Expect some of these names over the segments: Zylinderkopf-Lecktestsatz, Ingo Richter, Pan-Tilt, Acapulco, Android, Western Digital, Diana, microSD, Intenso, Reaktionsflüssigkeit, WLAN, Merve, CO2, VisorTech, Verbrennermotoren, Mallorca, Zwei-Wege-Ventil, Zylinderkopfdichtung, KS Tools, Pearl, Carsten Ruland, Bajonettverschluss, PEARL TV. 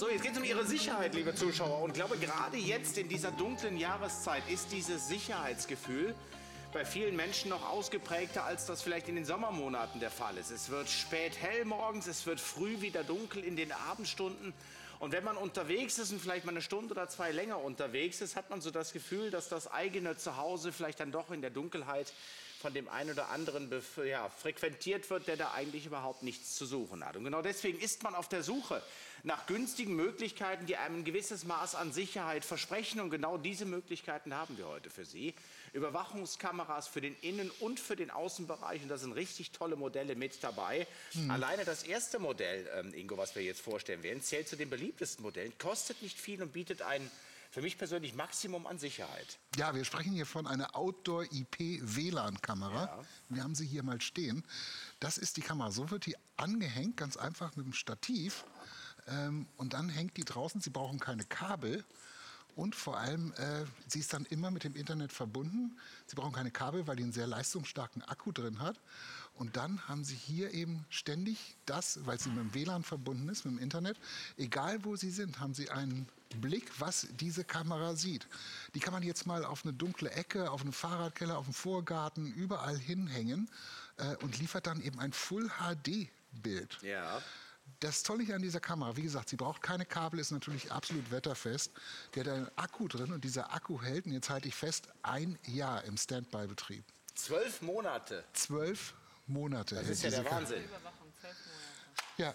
So, jetzt geht es um Ihre Sicherheit, liebe Zuschauer. Und ich glaube, gerade jetzt in dieser dunklen Jahreszeit ist dieses Sicherheitsgefühl bei vielen Menschen noch ausgeprägter, als das vielleicht in den Sommermonaten der Fall ist. Es wird spät hell morgens, es wird früh wieder dunkel in den Abendstunden. Und wenn man unterwegs ist und vielleicht mal eine Stunde oder zwei länger unterwegs ist, hat man so das Gefühl, dass das eigene Zuhause vielleicht dann doch in der Dunkelheit von dem einen oder anderen frequentiert wird, der da eigentlich überhaupt nichts zu suchen hat. Und genau deswegen ist man auf der Suche nach günstigen Möglichkeiten, die einem ein gewisses Maß an Sicherheit versprechen. Und genau diese Möglichkeiten haben wir heute für Sie. Überwachungskameras für den Innen- und für den Außenbereich. Und da sind richtig tolle Modelle mit dabei. Alleine das erste Modell, Ingo, was wir jetzt vorstellen werden, zählt zu den beliebtesten Modellen, kostet nicht viel und bietet einen für mich persönlich Maximum an Sicherheit. Ja, wir sprechen hier von einer Outdoor-IP-WLAN-Kamera. Ja. Wir haben sie hier mal stehen. Das ist die Kamera. So wird die angehängt, ganz einfach mit einem Stativ. Und dann hängt die draußen. Sie brauchen keine Kabel. Und vor allem, sie ist dann immer mit dem Internet verbunden. Sie brauchen keine Kabel, weil die einen sehr leistungsstarken Akku drin hat. Und dann haben Sie hier eben ständig das, weil sie mit dem WLAN verbunden ist, mit dem Internet. Egal, wo Sie sind, haben Sie einen Blick, was diese Kamera sieht. Die kann man jetzt mal auf eine dunkle Ecke, auf einen Fahrradkeller, auf einen Vorgarten, überall hinhängen und liefert dann eben ein Full-HD-Bild. Ja. Das Tolle hier an dieser Kamera, wie gesagt, sie braucht keine Kabel, ist natürlich absolut wetterfest. Die hat einen Akku drin und dieser Akku hält, und jetzt halte ich fest, 1 Jahr im Standby-Betrieb. 12 Monate? 12 Monate. Das ist ja der Wahnsinn. Überwachung, 12 Monate. Ja.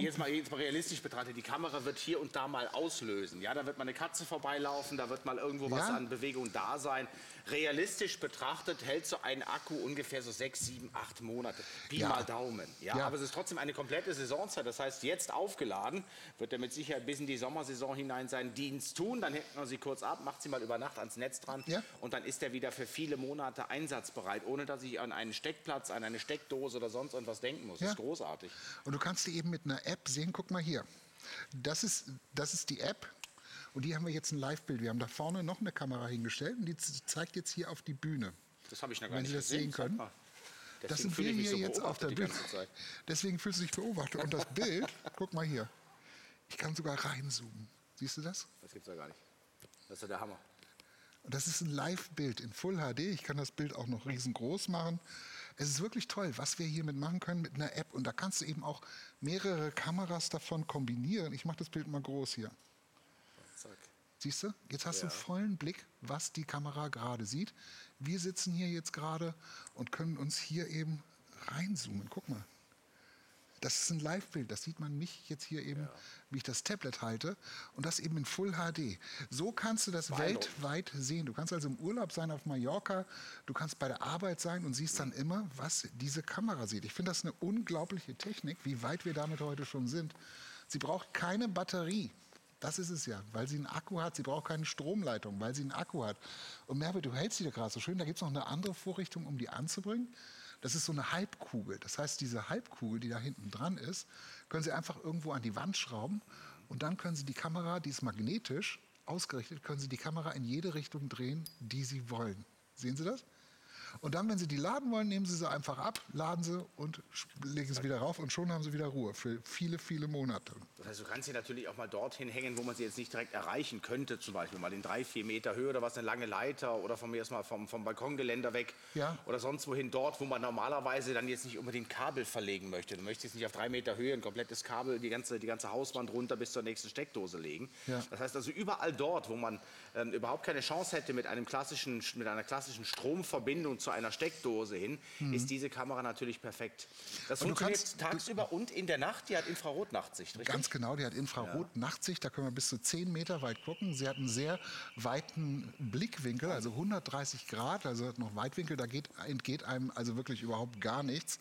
Jetzt mal realistisch betrachtet, die Kamera wird hier und da mal auslösen. Ja, da wird mal eine Katze vorbeilaufen, da wird mal irgendwo was an Bewegung da sein. Realistisch betrachtet hält so ein Akku ungefähr so 6, 7, 8 Monate. Pi mal Daumen. Ja, ja. Aber es ist trotzdem eine komplette Saisonzeit. Das heißt, jetzt aufgeladen, wird er mit Sicherheit bis in die Sommersaison hinein seinen Dienst tun. Dann hängt man sie kurz ab, macht sie mal über Nacht ans Netz dran. Ja. Und dann ist er wieder für viele Monate einsatzbereit, ohne dass ich an einen Steckplatz, an eine Steckdose oder sonst irgendwas denken muss. Ja. Das ist großartig. Und du kannst die eben mit einer App sehen, guck mal hier, das ist die App und die haben wir jetzt ein Live-Bild. Wir haben da vorne noch eine Kamera hingestellt und die zeigt jetzt hier auf die Bühne. Das habe ich noch gar nicht gesehen. Wenn Sie das sehen können. Das sind wir hier jetzt auf der Bühne. Deswegen fühlst du dich beobachtet. Und das Bild, guck mal hier, ich kann sogar reinzoomen. Siehst du das? Das gibt's ja gar nicht. Das ist ja der Hammer. Und das ist ein Live-Bild in Full HD. Ich kann das Bild auch noch riesengroß machen. Es ist wirklich toll, was wir hiermit machen können mit einer App. Und da kannst du eben auch mehrere Kameras davon kombinieren. Ich mache das Bild mal groß hier. Zack. Siehst du? Jetzt hast du einen vollen Blick, was die Kamera gerade sieht. Wir sitzen hier jetzt gerade und können uns hier eben reinzoomen. Guck mal. Das ist ein Live-Bild. Das sieht man mich jetzt hier eben, wie ich das Tablet halte. Und das eben in Full HD. So kannst du das weltweit sehen. Du kannst also im Urlaub sein auf Mallorca. Du kannst bei der Arbeit sein und siehst dann immer, was diese Kamera sieht. Ich finde das eine unglaubliche Technik, wie weit wir damit heute schon sind. Sie braucht keine Batterie. Das ist es ja, weil sie einen Akku hat. Sie braucht keine Stromleitung, weil sie einen Akku hat. Und Merve, du hältst sie da gerade so schön. Da gibt es noch eine andere Vorrichtung, um die anzubringen. Das ist so eine Halbkugel. Das heißt, diese Halbkugel, die da hinten dran ist, können Sie einfach irgendwo an die Wand schrauben. Und dann können Sie die Kamera, die ist magnetisch ausgerichtet, können Sie die Kamera in jede Richtung drehen, die Sie wollen. Sehen Sie das? Und dann, wenn Sie die laden wollen, nehmen Sie sie einfach ab, laden sie und legen sie wieder rauf. Und schon haben Sie wieder Ruhe für viele, viele Monate. Das heißt, du kannst sie natürlich auch mal dorthin hängen, wo man sie jetzt nicht direkt erreichen könnte. Zum Beispiel mal in 3, 4 Meter Höhe oder was, eine lange Leiter. Oder von mir erst mal vom Balkongeländer weg. Ja. Oder sonst wohin dort, wo man normalerweise dann jetzt nicht unbedingt Kabel verlegen möchte. Du möchtest nicht auf 3 Meter Höhe ein komplettes Kabel, die ganze Hauswand runter bis zur nächsten Steckdose legen. Ja. Das heißt also, überall dort, wo man überhaupt keine Chance hätte, mit einer klassischen Stromverbindung zu einer Steckdose hin, ist diese Kamera natürlich perfekt. Das funktioniert tagsüber und in der Nacht. Die hat Infrarot-Nachtsicht, richtig? Ganz genau, die hat Infrarot-Nachtsicht. Da können wir bis zu 10 Meter weit gucken. Sie hat einen sehr weiten Blickwinkel, also 130 Grad, also hat noch Weitwinkel. Da entgeht einem also wirklich überhaupt gar nichts.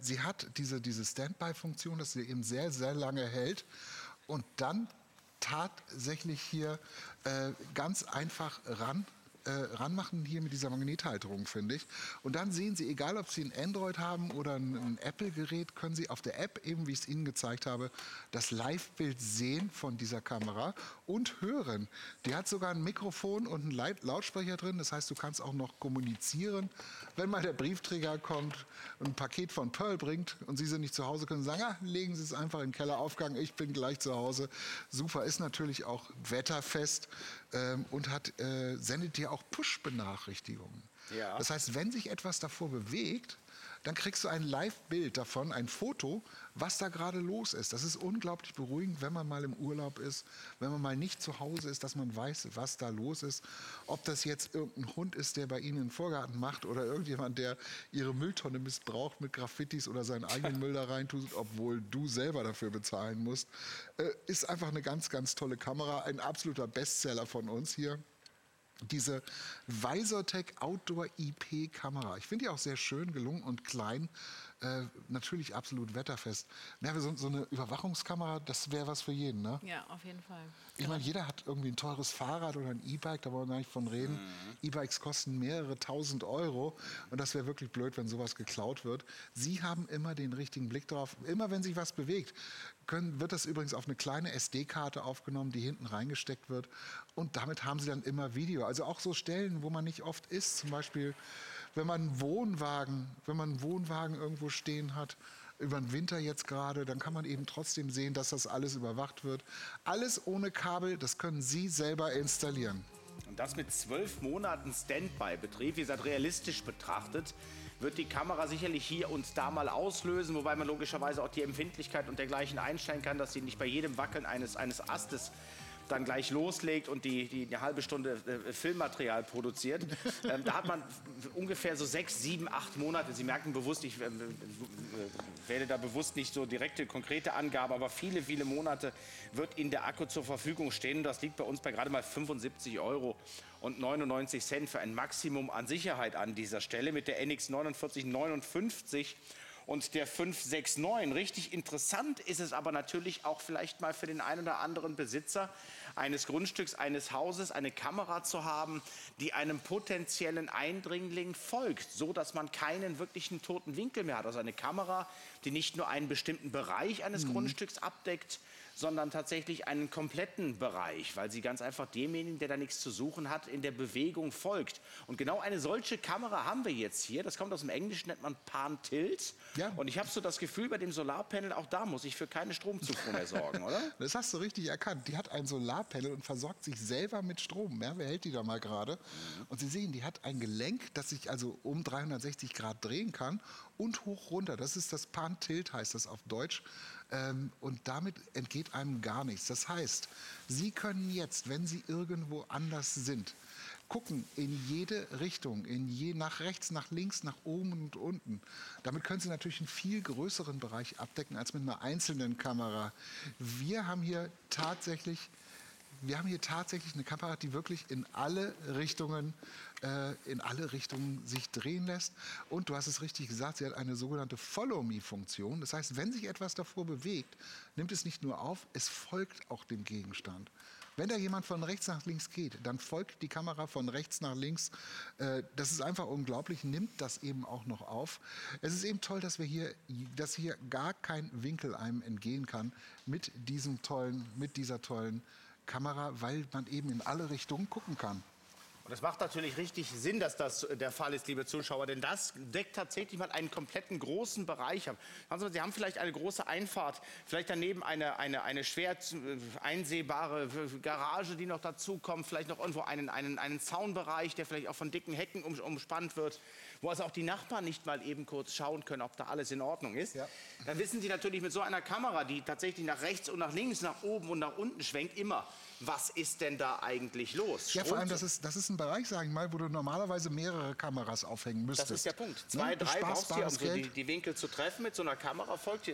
Sie hat diese Standby-Funktion, dass sie eben sehr, sehr lange hält. Und dann tatsächlich hier ganz einfach ran ranmachen hier mit dieser Magnethalterung, finde ich. Und dann sehen Sie, egal ob Sie ein Android haben oder ein Apple-Gerät, können Sie auf der App, eben wie ich es Ihnen gezeigt habe, das Live-Bild sehen von dieser Kamera und hören. Die hat sogar ein Mikrofon und einen Lautsprecher drin. Das heißt, du kannst auch noch kommunizieren. Wenn mal der Briefträger kommt und ein Paket von Pearl bringt und Sie sind nicht zu Hause, können Sie sagen, ah, legen Sie es einfach in den Kelleraufgang, ich bin gleich zu Hause. Super, ist natürlich auch wetterfest und hat, sendet dir auch Push-Benachrichtigungen. Ja. Das heißt, wenn sich etwas davor bewegt, dann kriegst du ein Live-Bild davon, ein Foto, was da gerade los ist. Das ist unglaublich beruhigend, wenn man mal im Urlaub ist, wenn man mal nicht zu Hause ist, dass man weiß, was da los ist. Ob das jetzt irgendein Hund ist, der bei Ihnen einen Vorgarten macht oder irgendjemand, der Ihre Mülltonne missbraucht mit Graffitis oder seinen eigenen Müll da reintut, obwohl du selber dafür bezahlen musst, ist einfach eine ganz, ganz tolle Kamera. Ein absoluter Bestseller von uns hier. Diese VisorTech Outdoor IP Kamera. Ich finde die auch sehr schön gelungen und klein. Natürlich absolut wetterfest. Ja, so eine Überwachungskamera, das wäre was für jeden, ne? Ja, auf jeden Fall. Ich meine, jeder hat irgendwie ein teures Fahrrad oder ein E-Bike, da wollen wir gar nicht von reden. Mhm. E-Bikes kosten mehrere tausend Euro und das wäre wirklich blöd, wenn sowas geklaut wird. Sie haben immer den richtigen Blick drauf. Immer wenn sich was bewegt, wird das übrigens auf eine kleine SD-Karte aufgenommen, die hinten reingesteckt wird, und damit haben Sie dann immer Video. Also auch so Stellen, wo man nicht oft ist, zum Beispiel wenn man einen Wohnwagen, irgendwo stehen hat, über den Winter jetzt gerade, dann kann man eben trotzdem sehen, dass das alles überwacht wird. Alles ohne Kabel, das können Sie selber installieren. Und das mit 12 Monaten Standby-Betrieb. Wie gesagt, realistisch betrachtet wird die Kamera sicherlich hier und da mal auslösen, wobei man logischerweise auch die Empfindlichkeit und dergleichen einstellen kann, dass sie nicht bei jedem Wackeln eines Astes dann gleich loslegt und die eine halbe Stunde Filmmaterial produziert. Da hat man ungefähr so 6, 7, 8 Monate. Sie merken bewusst, ich werde da bewusst nicht so direkte, konkrete Angaben, aber viele, viele Monate wird Ihnen der Akku zur Verfügung stehen. Das liegt bei uns bei gerade mal 75,99 € für ein Maximum an Sicherheit an dieser Stelle mit der NX 4959. Und der 569. Richtig interessant ist es aber natürlich auch vielleicht mal für den einen oder anderen Besitzer eines Grundstücks, eines Hauses, eine Kamera zu haben, die einem potenziellen Eindringling folgt, so dass man keinen wirklichen toten Winkel mehr hat. Also eine Kamera, die nicht nur einen bestimmten Bereich eines Grundstücks abdeckt, sondern tatsächlich einen kompletten Bereich, weil sie ganz einfach demjenigen, der da nichts zu suchen hat, in der Bewegung folgt. Und genau eine solche Kamera haben wir jetzt hier. Das kommt aus dem Englischen, nennt man Pan-Tilt. Ja. Und ich habe so das Gefühl, bei dem Solarpanel, auch da muss ich für keine Stromzufuhr mehr sorgen, oder? Das hast du richtig erkannt. Die hat ein Solarpanel und versorgt sich selber mit Strom. Merve hält die da mal gerade. Und Sie sehen, die hat ein Gelenk, das sich also um 360 Grad drehen kann und hoch runter. Das ist das Pan-Tilt, heißt das auf Deutsch. Und damit entgeht einem gar nichts. Das heißt, Sie können jetzt, wenn Sie irgendwo anders sind, gucken in jede Richtung, nach rechts, nach links, nach oben und unten. Damit können Sie natürlich einen viel größeren Bereich abdecken als mit einer einzelnen Kamera. Wir haben hier tatsächlich eine Kamera, die wirklich in alle Richtungen sich drehen lässt. Und du hast es richtig gesagt, sie hat eine sogenannte Follow-Me-Funktion. Das heißt, wenn sich etwas davor bewegt, nimmt es nicht nur auf, es folgt auch dem Gegenstand. Wenn da jemand von rechts nach links geht, dann folgt die Kamera von rechts nach links. Das ist einfach unglaublich, nimmt das eben auch noch auf. Es ist eben toll, dass hier gar kein Winkel einem entgehen kann mit dieser tollen Kamera, weil man eben in alle Richtungen gucken kann. Und das macht natürlich richtig Sinn, dass das der Fall ist, liebe Zuschauer, denn das deckt tatsächlich mal einen kompletten großen Bereich ab. Sie haben vielleicht eine große Einfahrt, vielleicht daneben eine schwer einsehbare Garage, die noch dazukommt, vielleicht noch irgendwo einen Zaunbereich, der vielleicht auch von dicken Hecken umspannt wird, wo also auch die Nachbarn nicht mal eben kurz schauen können, ob da alles in Ordnung ist. Ja. Dann wissen Sie natürlich mit so einer Kamera, die tatsächlich nach rechts und nach links, nach oben und nach unten schwenkt, immer, was ist denn da eigentlich los? Ja, vor allem, das ist ein Bereich, sage ich mal, wo du normalerweise mehrere Kameras aufhängen müsstest. Das ist der Punkt. 2, 3 brauchst du, um so die Winkel zu treffen. Mit so einer Kamera folgt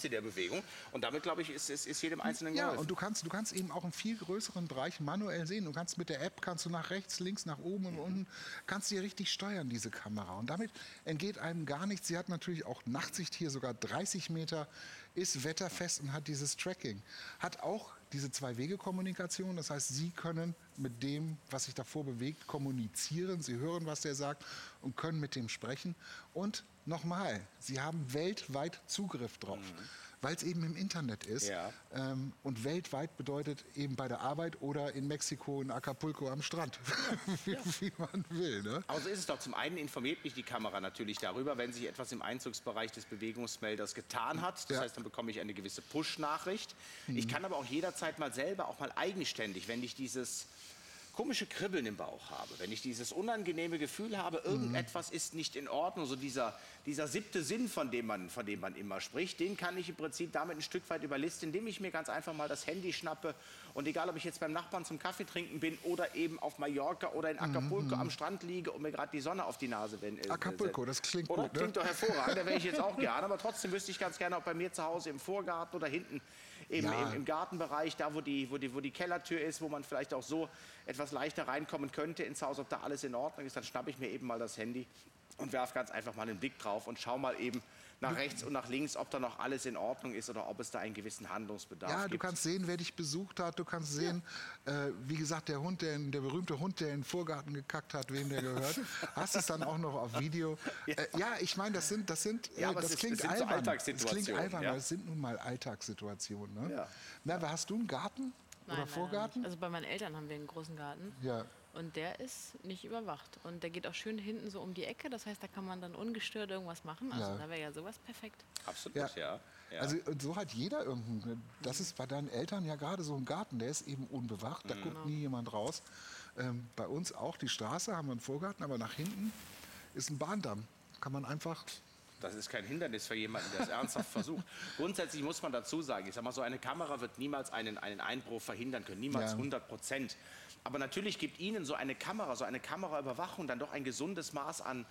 sie der Bewegung. Und damit, glaube ich, ist jedem Einzelnen geholfen. Ja, und du kannst eben auch einen viel größeren Bereich manuell sehen. Du kannst mit der App, nach rechts, links, nach oben und unten, kannst du hier richtig steuern, diese Kamera. Und damit entgeht einem gar nichts. Sie hat natürlich auch Nachtsicht, hier sogar 30 Meter, ist wetterfest und hat dieses Tracking. Hat auch diese Zwei-Wege-Kommunikation. Das heißt, Sie können mit dem, was sich davor bewegt, kommunizieren. Sie hören, was der sagt und können mit dem sprechen. Und nochmal, Sie haben weltweit Zugriff drauf, weil es eben im Internet ist. Ja. Und weltweit bedeutet eben bei der Arbeit oder in Mexiko, in Acapulco am Strand, wie man will. Ne? Also ist es doch, zum einen informiert mich die Kamera natürlich darüber, wenn sich etwas im Einzugsbereich des Bewegungsmelders getan hat. Das heißt, dann bekomme ich eine gewisse Push-Nachricht. Ich kann aber auch jederzeit mal selber, auch mal eigenständig, wenn ich dieses komische Kribbeln im Bauch habe, wenn ich dieses unangenehme Gefühl habe, irgendetwas ist nicht in Ordnung, so dieser siebte Sinn, von dem man immer spricht, den kann ich im Prinzip damit ein Stück weit überlisten, indem ich mir ganz einfach mal das Handy schnappe und egal, ob ich jetzt beim Nachbarn zum Kaffee trinken bin oder eben auf Mallorca oder in Acapulco am Strand liege und mir gerade die Sonne auf die Nase wendet. Acapulco, das klingt gut, ne? Klingt doch hervorragend, da wäre ich jetzt auch gerne, aber trotzdem wüsste ich ganz gerne, ob bei mir zu Hause im Vorgarten oder hinten im Gartenbereich, da wo die Kellertür ist, wo man vielleicht auch so etwas leichter reinkommen könnte ins Haus, ob da alles in Ordnung ist, dann schnappe ich mir eben mal das Handy und werfe ganz einfach mal einen Blick drauf und schaue mal eben nach rechts und nach links, ob da noch alles in Ordnung ist oder ob es da einen gewissen Handlungsbedarf gibt. Ja, du kannst sehen, wer dich besucht hat, du kannst sehen, wie gesagt, der Hund, der berühmte Hund, der in den Vorgarten gekackt hat, wem der gehört. Hast es dann auch noch auf Video. Ja, ich meine, das klingt albern, aber es sind nun mal Alltagssituationen. Ne? Ja. Na, hast du einen Garten? Nein, Vorgarten? Also bei meinen Eltern haben wir einen großen Garten. Ja. Und der ist nicht überwacht. Und der geht auch schön hinten so um die Ecke. Das heißt, da kann man dann ungestört irgendwas machen. Also da wäre ja sowas perfekt. Absolut, ja. Also so hat jeder irgendeinen. Das ist bei deinen Eltern ja gerade so ein Garten. Der ist eben unbewacht. Da guckt nie jemand raus. Bei uns auch die Straße, haben wir einen Vorgarten. Aber nach hinten ist ein Bahndamm. Kann man einfach... Das ist kein Hindernis für jemanden, der es ernsthaft versucht. Grundsätzlich muss man dazu sagen, ich sag mal, so eine Kamera wird niemals einen Einbruch verhindern können, niemals 100%. Aber natürlich gibt Ihnen so eine Kameraüberwachung dann doch ein gesundes Maß an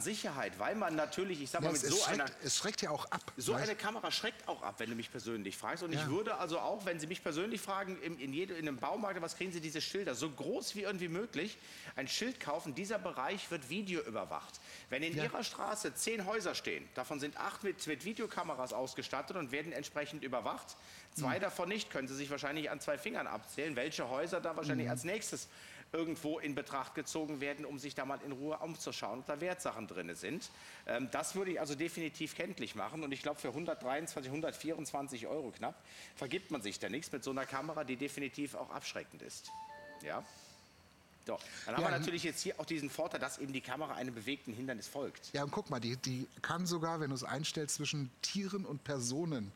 Sicherheit, weil man natürlich, ich sag mal, es schreckt ja auch ab. So eine Kamera schreckt auch ab, wenn du mich persönlich fragst. Und ich würde also auch, wenn Sie mich persönlich fragen, in einem Baumarkt, was kriegen Sie diese Schilder? So groß wie irgendwie möglich, ein Schild kaufen, dieser Bereich wird videoüberwacht. Wenn in Ihrer Straße 10 Häuser stehen, davon sind 8 mit Videokameras ausgestattet und werden entsprechend überwacht. 2 davon nicht, können Sie sich wahrscheinlich an 2 Fingern abzählen, welche Häuser da wahrscheinlich als nächstes irgendwo in Betracht gezogen werden, um sich da mal in Ruhe umzuschauen, ob da Wertsachen drin sind. Das würde ich also definitiv kenntlich machen. Und ich glaube, für 123, 124 Euro knapp vergibt man sich da nichts mit so einer Kamera, die definitiv auch abschreckend ist. Ja? So. Dann haben wir natürlich jetzt hier auch diesen Vorteil, dass eben die Kamera einem bewegten Hindernis folgt. Ja, und guck mal, die kann sogar, wenn du es einstellst, zwischen Tieren und Personen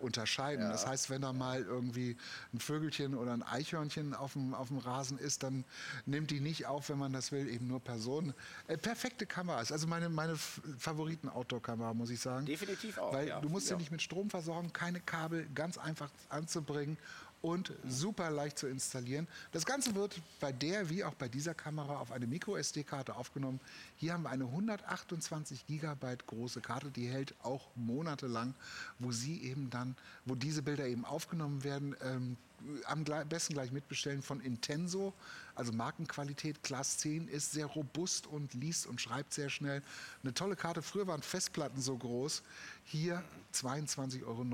unterscheiden. Ja. Das heißt, wenn da mal irgendwie ein Vögelchen oder ein Eichhörnchen auf dem Rasen ist, dann nimmt die nicht auf, wenn man das will, eben nur Personen. Perfekte Kameras, also meine Favoriten-Outdoor-Kamera, muss ich sagen. Definitiv auch, weil du musst sie nicht mit Strom versorgen, keine Kabel, ganz einfach anzubringen und super leicht zu installieren. Das Ganze wird bei der wie auch bei dieser Kamera auf eine Micro-SD-Karte aufgenommen. Hier haben wir eine 128 GB große Karte, die hält auch monatelang, wo diese Bilder eben aufgenommen werden. Am besten gleich mitbestellen von Intenso, also Markenqualität, Class 10, ist sehr robust und liest und schreibt sehr schnell. Eine tolle Karte, früher waren Festplatten so groß, hier 22,79 Euro,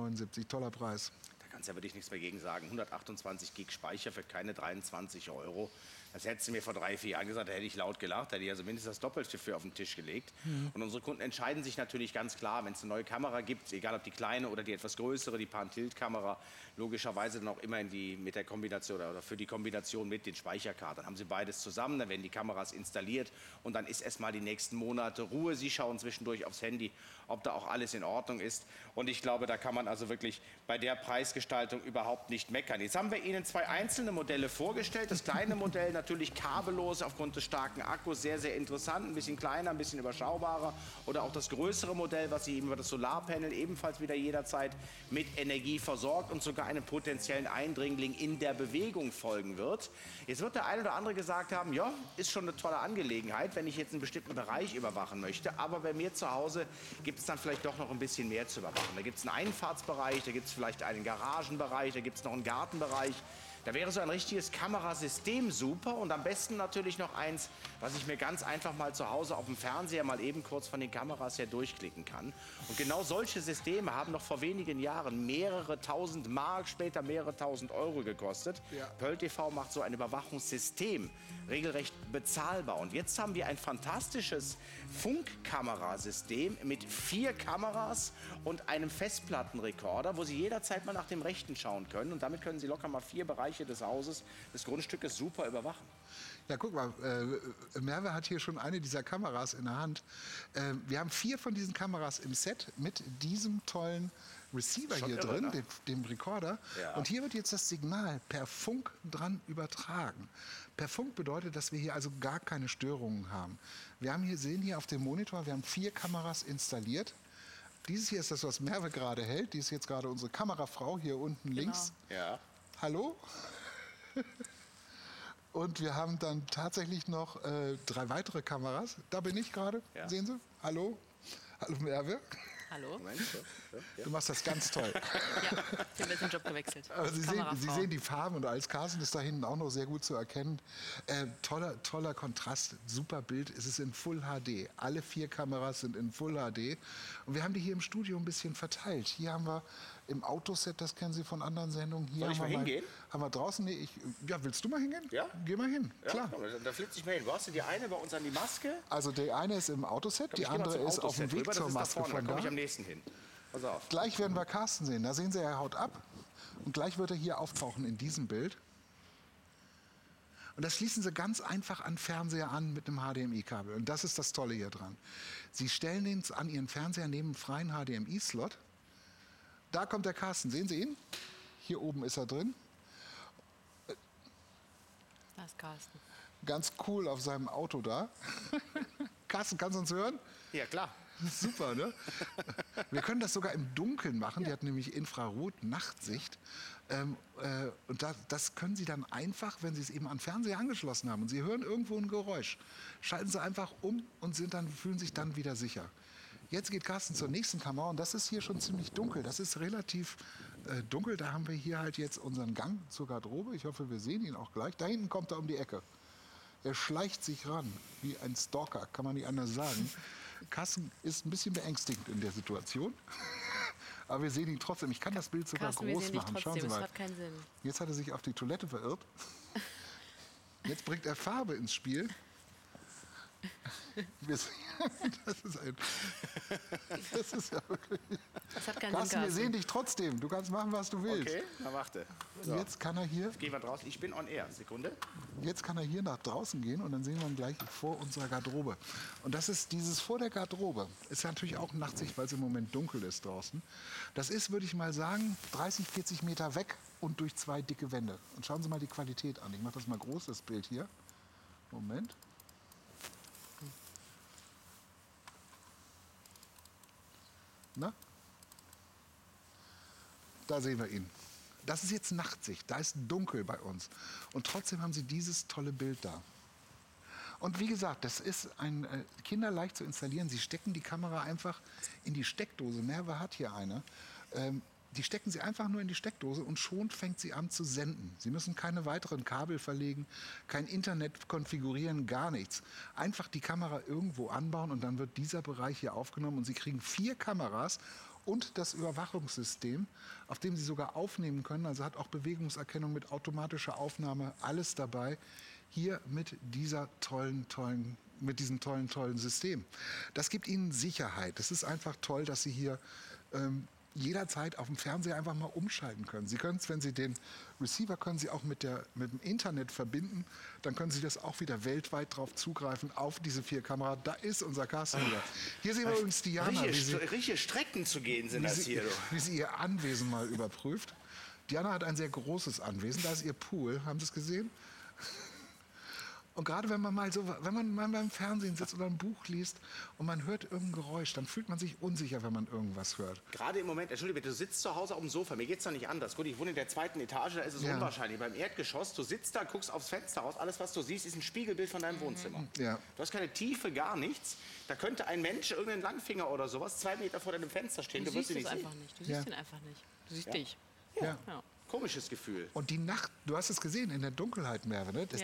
toller Preis. Kannst ja wirklich nichts mehr gegen sagen. 128 Gig Speicher für keine 23 Euro. Das hättest du mir vor 3-4 Jahren gesagt, da hätte ich laut gelacht, da hätte ich also mindestens das Doppelte für auf den Tisch gelegt. Und unsere Kunden entscheiden sich natürlich ganz klar, wenn es eine neue Kamera gibt, egal ob die kleine oder die etwas größere, die Pan-Tilt-Kamera, logischerweise dann auch immer mit der Kombination oder für die Kombination mit den Speicherkarten. Dann haben sie beides zusammen, dann werden die Kameras installiert und dann ist erstmal die nächsten Monate Ruhe. Sie schauen zwischendurch aufs Handy, ob da auch alles in Ordnung ist. Und ich glaube, da kann man also wirklich bei der Preisgestaltung überhaupt nicht meckern. Jetzt haben wir Ihnen 2 einzelne Modelle vorgestellt. Das kleine Modell natürlich kabellos aufgrund des starken Akkus, sehr, sehr interessant, ein bisschen kleiner, ein bisschen überschaubarer. Oder auch das größere Modell, was Sie eben über das Solarpanel ebenfalls wieder jederzeit mit Energie versorgt und sogar einem potenziellen Eindringling in der Bewegung folgen wird. Jetzt wird der eine oder andere gesagt haben, ja, ist schon eine tolle Angelegenheit, wenn ich jetzt einen bestimmten Bereich überwachen möchte, aber bei mir zu Hause gibt es dann vielleicht doch noch ein bisschen mehr zu überwachen. Da gibt es einen Einfahrtsbereich, da gibt es vielleicht einen Garagenbereich, da gibt es noch einen Gartenbereich. Da wäre so ein richtiges Kamerasystem super und am besten natürlich noch eins, was ich mir ganz einfach mal zu Hause auf dem Fernseher mal eben kurz von den Kameras her durchklicken kann. Und genau solche Systeme haben noch vor wenigen Jahren mehrere tausend Mark, später mehrere tausend Euro gekostet. Ja. Pearl TV macht so ein Überwachungssystem regelrecht bezahlbar. Und jetzt haben wir ein fantastisches Funkkamerasystem mit 4 Kameras und einem Festplattenrekorder, wo Sie jederzeit mal nach dem Rechten schauen können. Und damit können Sie locker mal 4 Bereiche des Hauses, des Grundstückes super überwachen. Ja, guck mal, Merve hat hier schon eine dieser Kameras in der Hand. Wir haben 4 von diesen Kameras im Set mit diesem tollen Receiver hier drin, dem Rekorder. Ja. Und hier wird jetzt das Signal per Funk dran übertragen. Per Funk bedeutet, dass wir hier also gar keine Störungen haben. Wir haben hier, sehen hier auf dem Monitor, wir haben 4 Kameras installiert. Dieses hier ist das, was Merve gerade hält. Die ist jetzt gerade unsere Kamerafrau hier unten links. Ja. Hallo? Und wir haben dann tatsächlich noch 3 weitere Kameras. Da bin ich gerade. Ja. Sehen Sie? Hallo? Hallo Merve? Hallo. Du machst das ganz toll. Ja, ich habe den Job gewechselt. Also Sie sehen die Farben und als Carsten ist da hinten auch noch sehr gut zu erkennen. Toller Kontrast, super Bild. Es ist in Full HD. Alle 4 Kameras sind in Full HD. Und wir haben die hier im Studio ein bisschen verteilt. Hier haben wir im Autoset, das kennen Sie von anderen Sendungen. Hier haben wir draußen, ja, willst du mal hingehen? Ja. Geh mal hin, ja, klar. Komm, da flitze ich mal hin. Wo hast du die eine bei uns an die Maske? Also die eine ist im Autoset, die andere ist auf dem Weg zur Maske von da. Hin. Pass auf. Gleich werden wir Carsten sehen. Da sehen Sie, er haut ab. Und gleich wird er hier auftauchen in diesem Bild. Und das schließen Sie ganz einfach an Fernseher an mit einem HDMI-Kabel. Und das ist das Tolle hier dran. Sie stellen den an Ihren Fernseher neben einen freien HDMI-Slot. Da kommt der Carsten. Sehen Sie ihn? Hier oben ist er drin. Das ist Carsten. Ganz cool auf seinem Auto da. Carsten, kannst du uns hören? Ja, klar. Super, ne? Wir können das sogar im Dunkeln machen. Ja. Die hat nämlich Infrarot-Nachtsicht. Und das können Sie dann einfach, wenn Sie es eben an Fernseher angeschlossen haben und Sie hören irgendwo ein Geräusch, schalten Sie einfach um und fühlen sich dann wieder sicher. Jetzt geht Carsten zur nächsten Kamera und das ist hier schon ziemlich dunkel. Das ist relativ dunkel. Da haben wir hier halt jetzt unseren Gang zur Garderobe. Ich hoffe, wir sehen ihn auch gleich. Da hinten kommt er um die Ecke. Er schleicht sich ran wie ein Stalker, kann man nicht anders sagen. Carsten ist ein bisschen beängstigend in der Situation, aber wir sehen ihn trotzdem. Ich kann das Bild sogar groß machen. Schauen Sie mal. Jetzt hat er sich auf die Toilette verirrt. Jetzt bringt er Farbe ins Spiel. Das ist ja wirklich. Das hat keinen Sinn, Carsten, wir sehen dich trotzdem. Du kannst machen, was du willst. Okay, na warte. So. Jetzt kann er hier. Jetzt gehen wir draußen. Ich bin on air. Sekunde. Jetzt kann er hier nach draußen gehen und dann sehen wir ihn gleich vor unserer Garderobe. Und das ist dieses vor der Garderobe. Ist ja natürlich auch Nachtsicht, weil es im Moment dunkel ist draußen. Das ist, würde ich mal sagen, 30, 40 Meter weg und durch 2 dicke Wände. Und schauen Sie mal die Qualität an. Ich mache das mal groß, das Bild hier. Moment. Na? Da sehen wir ihn. Das ist jetzt Nachtsicht, da ist dunkel bei uns. Und trotzdem haben Sie dieses tolle Bild da. Und wie gesagt, das ist kinderleicht zu installieren. Sie stecken die Kamera einfach in die Steckdose. Merve hat hier eine. Die stecken Sie einfach nur in die Steckdose und schon fängt sie an zu senden. Sie müssen keine weiteren Kabel verlegen, kein Internet konfigurieren, gar nichts. Einfach die Kamera irgendwo anbauen und dann wird dieser Bereich hier aufgenommen und Sie kriegen 4 Kameras und das Überwachungssystem, auf dem Sie sogar aufnehmen können. Also hat auch Bewegungserkennung mit automatischer Aufnahme, alles dabei. Hier mit dieser diesem tollen System. Das gibt Ihnen Sicherheit. Es ist einfach toll, dass Sie hier jederzeit auf dem Fernseher einfach mal umschalten können. Sie können es, wenn Sie den Receiver auch mit dem Internet verbinden, dann können Sie das auch wieder weltweit drauf zugreifen, auf diese 4 Kameras. Da ist unser Carsten wieder. Hier sehen wir übrigens Diana. Richtige Strecken zu gehen sind das hier. Wie sie ihr Anwesen mal überprüft. Diana hat ein sehr großes Anwesen. Da ist ihr Pool. Haben Sie es gesehen? Und gerade wenn man beim Fernsehen sitzt oder ein Buch liest und man hört irgendein Geräusch, dann fühlt man sich unsicher, wenn man irgendwas hört. Gerade im Moment, entschuldige bitte, du sitzt zu Hause auf dem Sofa, mir geht's doch nicht anders. Gut, ich wohne in der 2. Etage, da ist es unwahrscheinlich. Beim Erdgeschoss, du sitzt da, guckst aufs Fenster raus, alles was du siehst, ist ein Spiegelbild von deinem Wohnzimmer. Ja. Du hast keine Tiefe, gar nichts. Da könnte ein Mensch, irgendein Langfinger oder sowas, 2 Meter vor deinem Fenster stehen, du wirst ihn nicht sehen. Du siehst ihn einfach nicht. Du siehst dich. Ja. komisches Gefühl. Und die Nacht, du hast es gesehen, in der Dunkelheit, Merve, ne? Das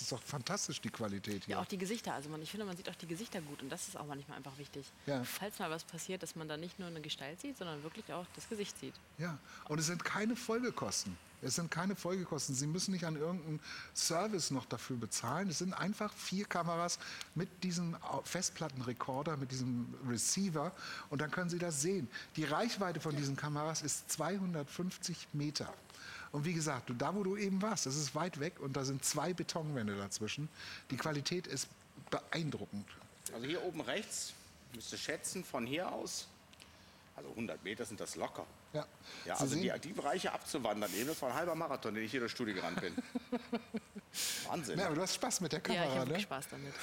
ist doch fantastisch, die Qualität hier. Ja, auch die Gesichter. Also ich finde, man sieht auch die Gesichter gut. Und das ist auch manchmal einfach wichtig. Ja. Falls mal was passiert, dass man da nicht nur eine Gestalt sieht, sondern wirklich auch das Gesicht sieht. Ja, und es sind keine Folgekosten. Es sind keine Folgekosten. Sie müssen nicht an irgendeinen Service noch dafür bezahlen. Es sind einfach 4 Kameras mit diesem Festplattenrekorder, mit diesem Receiver. Und dann können Sie das sehen. Die Reichweite von diesen Kameras ist 250 Meter. Und wie gesagt, da wo du eben warst, das ist weit weg. Und da sind 2 Betonwände dazwischen. Die Qualität ist beeindruckend. Also hier oben rechts, müsst ihr schätzen, von hier aus. Also 100 Meter sind das locker. Ja. Ja, also die Bereiche abzuwandern, eben das war ein halber Marathon, den ich hier durch die Studie gerannt bin. Wahnsinn. Ja, aber du hast Spaß mit der Kamera, ne? Ja, ich habe Spaß damit.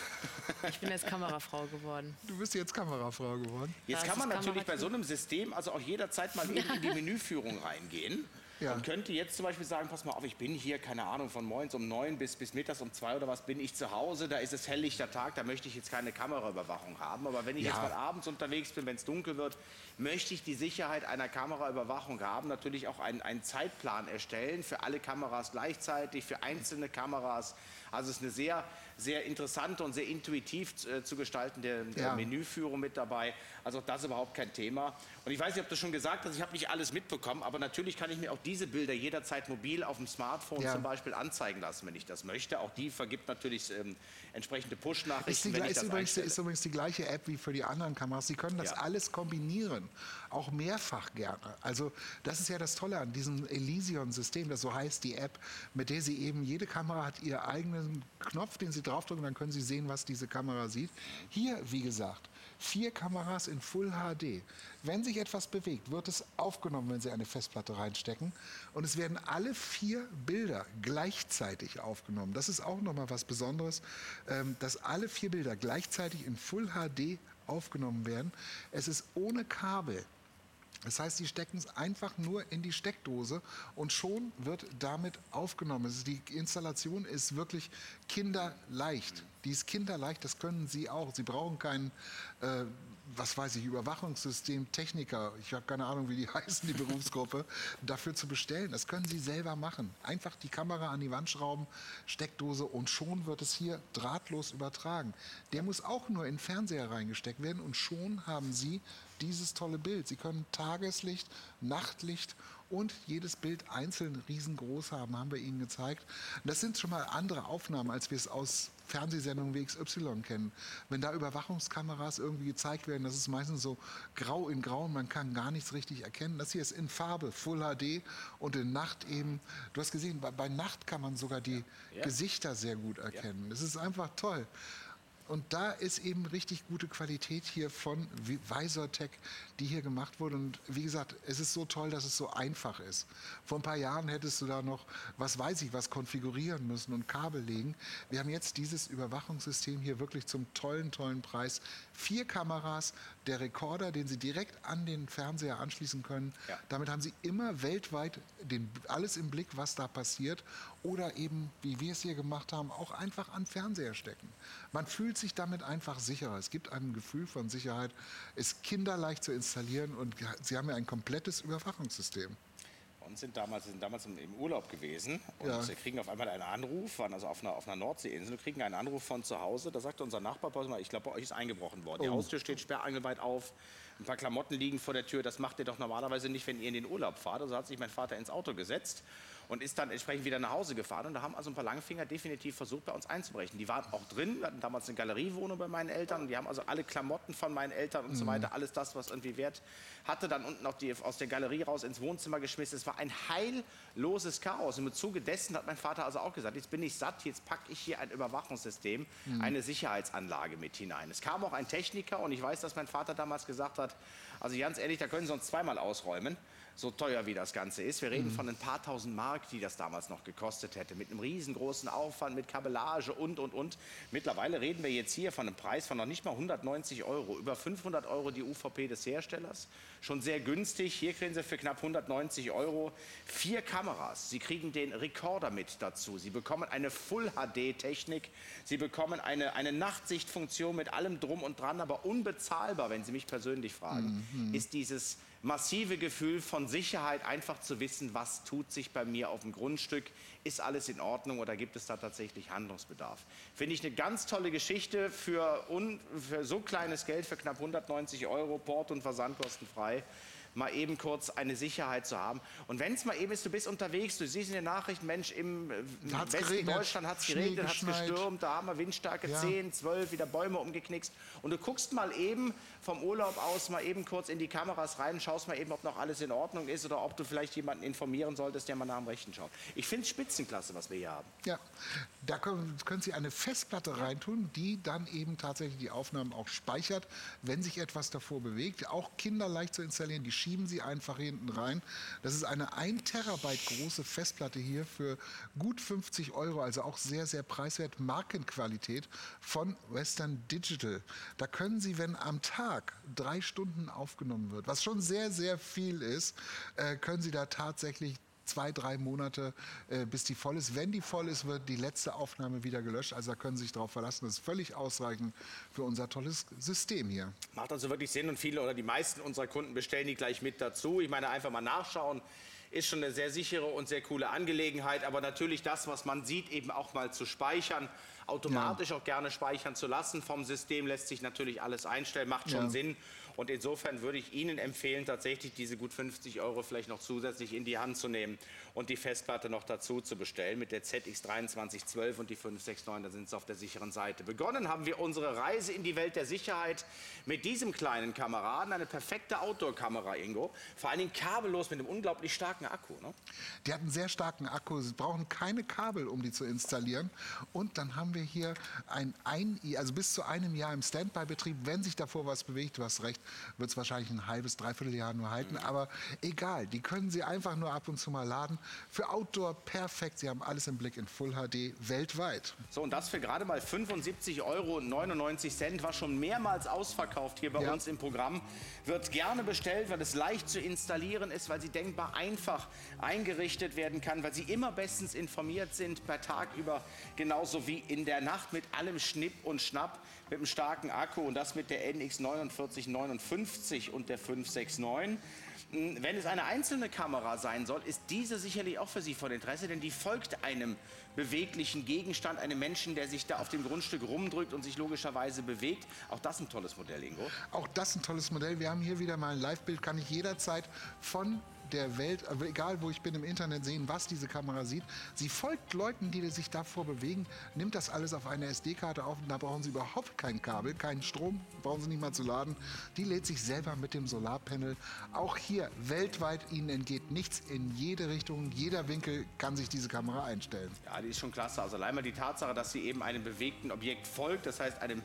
Ich bin jetzt Kamerafrau geworden. Du bist jetzt Kamerafrau geworden. Jetzt kann man natürlich bei so einem System also auch jederzeit mal in die Menüführung reingehen. Ja. Und könnte jetzt zum Beispiel sagen, pass mal auf, ich bin hier, keine Ahnung, von morgens um 9 bis mittags um 2 oder was, bin ich zu Hause, da ist es helllichter Tag, da möchte ich jetzt keine Kameraüberwachung haben. Aber wenn ich jetzt mal abends unterwegs bin, wenn es dunkel wird, möchte ich die Sicherheit einer Kameraüberwachung haben. Natürlich auch einen Zeitplan erstellen für alle Kameras gleichzeitig, für einzelne Kameras. Also es ist eine sehr, sehr interessante und sehr intuitiv zu gestaltende Menüführung mit dabei. Also auch das ist überhaupt kein Thema. Und ich weiß nicht, ob du schon gesagt hast, ich habe nicht alles mitbekommen, aber natürlich kann ich mir auch diese Bilder jederzeit mobil auf dem Smartphone zum Beispiel anzeigen lassen, wenn ich das möchte. Auch die vergibt natürlich entsprechende Push-Nachrichten, wenn ich das einstelle. Ist übrigens die gleiche App wie für die anderen Kameras. Sie können das alles kombinieren, auch mehrfach gerne. Also das ist ja das Tolle an diesem Elysion-System, das so heißt die App, mit der Sie eben, jede Kamera hat ihren eigenen Knopf, den Sie draufdrücken, dann können Sie sehen, was diese Kamera sieht. Hier, wie gesagt, 4 Kameras in Full HD. Wenn sich etwas bewegt, wird es aufgenommen, wenn Sie eine Festplatte reinstecken. Und es werden alle 4 Bilder gleichzeitig aufgenommen. Das ist auch nochmal was Besonderes, dass alle 4 Bilder gleichzeitig in Full HD aufgenommen werden. Es ist ohne Kabel. Das heißt, Sie stecken es einfach nur in die Steckdose und schon wird damit aufgenommen. Also die Installation ist wirklich kinderleicht. Die ist kinderleicht, das können Sie auch. Sie brauchen keinen, was weiß ich, Überwachungssystem, Techniker. Ich habe keine Ahnung, wie die heißen, die Berufsgruppe, dafür zu bestellen. Das können Sie selber machen. Einfach die Kamera an die Wand schrauben, Steckdose und schon wird es hier drahtlos übertragen. Der muss auch nur in den Fernseher reingesteckt werden und schon haben Sie dieses tolle Bild. Sie können Tageslicht, Nachtlicht und jedes Bild einzeln riesengroß haben, haben wir Ihnen gezeigt. Das sind schon mal andere Aufnahmen, als wir es aus Fernsehsendungen wie XY kennen. Wenn da Überwachungskameras irgendwie gezeigt werden, das ist meistens so grau in grau und man kann gar nichts richtig erkennen. Das hier ist in Farbe, Full HD und in Nacht eben. Du hast gesehen, bei Nacht kann man sogar die Gesichter sehr gut erkennen. Das ist einfach toll. Und da ist eben richtig gute Qualität hier von VisorTech, die hier gemacht wurde. Und wie gesagt, es ist so toll, dass es so einfach ist. Vor ein paar Jahren hättest du da noch, was weiß ich, was konfigurieren müssen und Kabel legen. Wir haben jetzt dieses Überwachungssystem hier wirklich zum tollen, tollen Preis. 4 Kameras, der Rekorder, den Sie direkt an den Fernseher anschließen können. Ja. Damit haben Sie immer weltweit alles im Blick, was da passiert. Oder eben, wie wir es hier gemacht haben, auch einfach an Fernseher stecken. Man fühlt sich damit einfach sicherer. Es gibt einem Gefühl von Sicherheit, ist kinderleicht zu installieren und Sie haben ja ein komplettes Überwachungssystem. Und sind damals im Urlaub gewesen und wir kriegen auf einmal einen Anruf, waren also auf einer Nordseeinsel und kriegen einen Anruf von zu Hause. Da sagte unser Nachbar, ich glaube, bei euch ist eingebrochen worden. Die Haustür steht sperrangelweit auf, ein paar Klamotten liegen vor der Tür. Das macht ihr doch normalerweise nicht, wenn ihr in den Urlaub fahrt. Also hat sich mein Vater ins Auto gesetzt und ist dann entsprechend wieder nach Hause gefahren. Und da haben also ein paar Langfinger definitiv versucht, bei uns einzubrechen. Die waren auch drin, wir hatten damals eine Galeriewohnung bei meinen Eltern. Und die haben also alle Klamotten von meinen Eltern und so weiter, alles das, was irgendwie Wert hatte, dann unten aus der Galerie raus ins Wohnzimmer geschmissen. Es war ein heilloses Chaos. Im Zuge dessen hat mein Vater also auch gesagt, jetzt bin ich satt, jetzt packe ich hier ein Überwachungssystem, eine Sicherheitsanlage mit hinein. Es kam auch ein Techniker und ich weiß, dass mein Vater damals gesagt hat, also ganz ehrlich, da können Sie uns zweimal ausräumen, so teuer wie das Ganze ist. Wir reden von ein paar tausend Mark, die das damals noch gekostet hätte, mit einem riesengroßen Aufwand, mit Kabellage und. Mittlerweile reden wir jetzt hier von einem Preis von noch nicht mal 190 Euro, über 500 Euro die UVP des Herstellers, schon sehr günstig. Hier kriegen Sie für knapp 190 Euro 4 Kameras. Sie kriegen den Rekorder mit dazu. Sie bekommen eine Full-HD-Technik. Sie bekommen eine Nachtsichtfunktion mit allem Drum und Dran, aber unbezahlbar, wenn Sie mich persönlich fragen. ist dieses massive Gefühl von Sicherheit, einfach zu wissen, was tut sich bei mir auf dem Grundstück, ist alles in Ordnung oder gibt es da tatsächlich Handlungsbedarf. Finde ich eine ganz tolle Geschichte für so kleines Geld, für knapp 190 €, Port- und Versandkostenfrei, mal eben kurz eine Sicherheit zu haben. Und wenn es mal eben ist, du bist unterwegs, du siehst in den Nachrichten, Mensch, im Westen Deutschland hat es geregnet, hat es gestürmt, da haben wir Windstärke 10, 12, wieder Bäume umgeknickst. Und du guckst mal eben vom Urlaub aus mal eben kurz in die Kameras rein, schaust mal eben, ob noch alles in Ordnung ist oder ob du vielleicht jemanden informieren solltest, der mal nach dem Rechten schaut. Ich finde es Spitzenklasse, was wir hier haben. Ja, da können Sie eine Festplatte reintun, die dann eben tatsächlich die Aufnahmen auch speichert, wenn sich etwas davor bewegt. Auch Kinder leicht zu installieren, die schieben Sie einfach hinten rein. Das ist eine 1 TB große Festplatte hier für gut 50 €, also auch sehr, sehr preiswert. Markenqualität von Western Digital. Da können Sie, wenn am Tag 3 Stunden aufgenommen wird, was schon sehr, sehr viel ist, können Sie da tatsächlich 2, 3 Monate, bis die voll ist. Wenn die voll ist, wird die letzte Aufnahme wieder gelöscht. Also da können Sie sich darauf verlassen. Das ist völlig ausreichend für unser tolles System hier. Macht also wirklich Sinn und viele oder die meisten unserer Kunden bestellen die gleich mit dazu. Ich meine, einfach mal nachschauen. Ist schon eine sehr sichere und sehr coole Angelegenheit. Aber natürlich das, was man sieht, eben auch mal zu speichern, automatisch auch gerne speichern zu lassen. Vom System lässt sich natürlich alles einstellen, macht schon Sinn. Und insofern würde ich Ihnen empfehlen, tatsächlich diese gut 50 € vielleicht noch zusätzlich in die Hand zu nehmen und die Festplatte noch dazu zu bestellen mit der ZX2312 und die 569, da sind Sie auf der sicheren Seite. Begonnen haben wir unsere Reise in die Welt der Sicherheit mit diesem kleinen Kameraden, eine perfekte Outdoor-Kamera, Ingo. Vor allen Dingen kabellos mit einem unglaublich starken Akku. Ne? Die hat einen sehr starken Akku, Sie brauchen keine Kabel, um die zu installieren. Und dann haben wir hier also bis zu einem Jahr im Standby-Betrieb, wenn sich davor was bewegt, was recht, wird es wahrscheinlich ein halbes, dreiviertel Jahr nur halten. Aber egal, die können Sie einfach nur ab und zu mal laden. Für Outdoor perfekt, Sie haben alles im Blick in Full HD weltweit. So, und das für gerade mal 75,99 €, war schon mehrmals ausverkauft hier bei uns im Programm. Wird gerne bestellt, weil es leicht zu installieren ist, weil sie denkbar einfach eingerichtet werden kann, weil sie immer bestens informiert sind, per Tag über, genauso wie in der Nacht mit allem Schnipp und Schnapp, mit einem starken Akku und das mit der NX4959 und der 569. Wenn es eine einzelne Kamera sein soll, ist diese sicherlich auch für Sie von Interesse, denn die folgt einem beweglichen Gegenstand, einem Menschen, der sich da auf dem Grundstück rumdrückt und sich logischerweise bewegt. Auch das ein tolles Modell, Ingo. Auch das ein tolles Modell. Wir haben hier wieder mal ein Live-Bild, kann ich jederzeit von der Welt, egal wo ich bin, im Internet sehen, was diese Kamera sieht. Sie folgt Leuten, die sich davor bewegen, nimmt das alles auf eine SD-Karte auf und da brauchen Sie überhaupt kein Kabel, keinen Strom, brauchen Sie nicht mal zu laden. Die lädt sich selber mit dem Solarpanel. Auch hier weltweit, Ihnen entgeht nichts, in jede Richtung, jeder Winkel kann sich diese Kamera einstellen. Ja, die ist schon klasse. Also allein mal die Tatsache, dass sie eben einem bewegten Objekt folgt, das heißt einem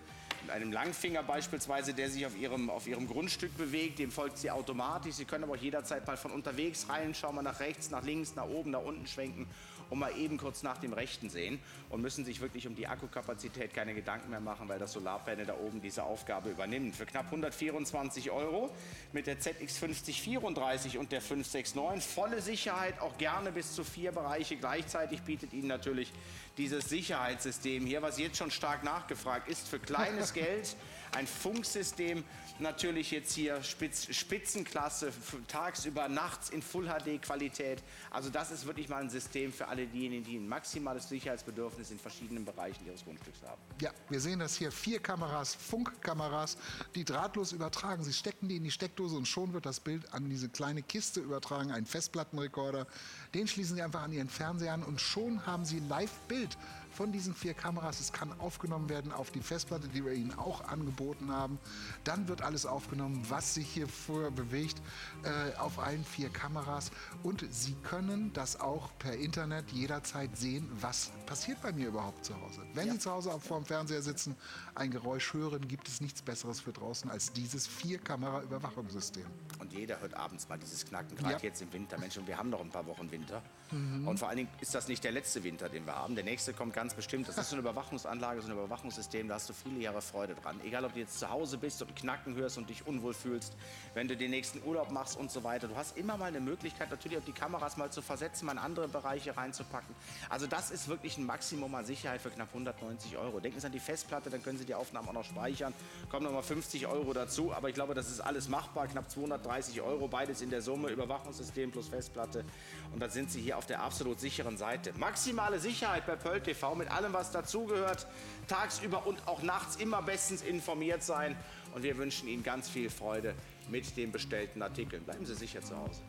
Langfinger beispielsweise, der sich auf ihrem Grundstück bewegt, dem folgt sie automatisch. Sie können aber auch jederzeit mal von unterwegs reinschauen, mal nach rechts, nach links, nach oben, nach unten schwenken und mal eben kurz nach dem Rechten sehen und müssen sich wirklich um die Akkukapazität keine Gedanken mehr machen, weil das Solarpanel da oben diese Aufgabe übernimmt. Für knapp 124 € mit der ZX5034 und der 569. Volle Sicherheit, auch gerne bis zu 4 Bereiche gleichzeitig bietet Ihnen natürlich dieses Sicherheitssystem hier, was jetzt schon stark nachgefragt ist, für kleines Geld. Ein Funksystem natürlich jetzt hier Spitzenklasse, tagsüber, nachts in Full HD Qualität. Also das ist wirklich mal ein System für alle diejenigen, die ein maximales Sicherheitsbedürfnis in verschiedenen Bereichen ihres Grundstücks haben. Ja, wir sehen das hier, 4 Kameras, Funkkameras, die drahtlos übertragen. Sie stecken die in die Steckdose und schon wird das Bild an diese kleine Kiste übertragen, einen Festplattenrekorder. Den schließen Sie einfach an Ihren Fernseher an und schon haben Sie Live-Bild von diesen 4 Kameras. Es kann aufgenommen werden auf die Festplatte, die wir Ihnen auch angeboten haben. Dann wird alles aufgenommen, was sich hier vorher bewegt, auf allen 4 Kameras. Und Sie können das auch per Internet jederzeit sehen, was passiert bei mir überhaupt zu Hause. Wenn Sie zu Hause vor dem Fernseher sitzen, ein Geräusch hören, gibt es nichts Besseres für draußen als dieses 4-Kamera-Überwachungssystem. Und jeder hört abends mal dieses Knacken, gerade jetzt im Winter. Mensch, und wir haben noch ein paar Wochen Winter. Und vor allen Dingen ist das nicht der letzte Winter, den wir haben. Der nächste kommt ganz bestimmt. Das ist so eine Überwachungsanlage, so ein Überwachungssystem, da hast du viele Jahre Freude dran. Egal, ob du jetzt zu Hause bist und Knacken hörst und dich unwohl fühlst, wenn du den nächsten Urlaub machst und so weiter. Du hast immer mal eine Möglichkeit, natürlich auch die Kameras mal zu versetzen, mal in andere Bereiche reinzupacken. Also das ist wirklich ein Maximum an Sicherheit für knapp 190 €. Denken Sie an die Festplatte, dann können Sie die Aufnahmen auch noch speichern. Kommen nochmal 50 € dazu, aber ich glaube, das ist alles machbar. Knapp 230 €, beides in der Summe, Überwachungssystem plus Festplatte. Und dann sind Sie hier auf der absolut sicheren Seite. Maximale Sicherheit bei PEARL TV mit allem, was dazugehört. Tagsüber und auch nachts immer bestens informiert sein. Und wir wünschen Ihnen ganz viel Freude mit den bestellten Artikeln. Bleiben Sie sicher zu Hause.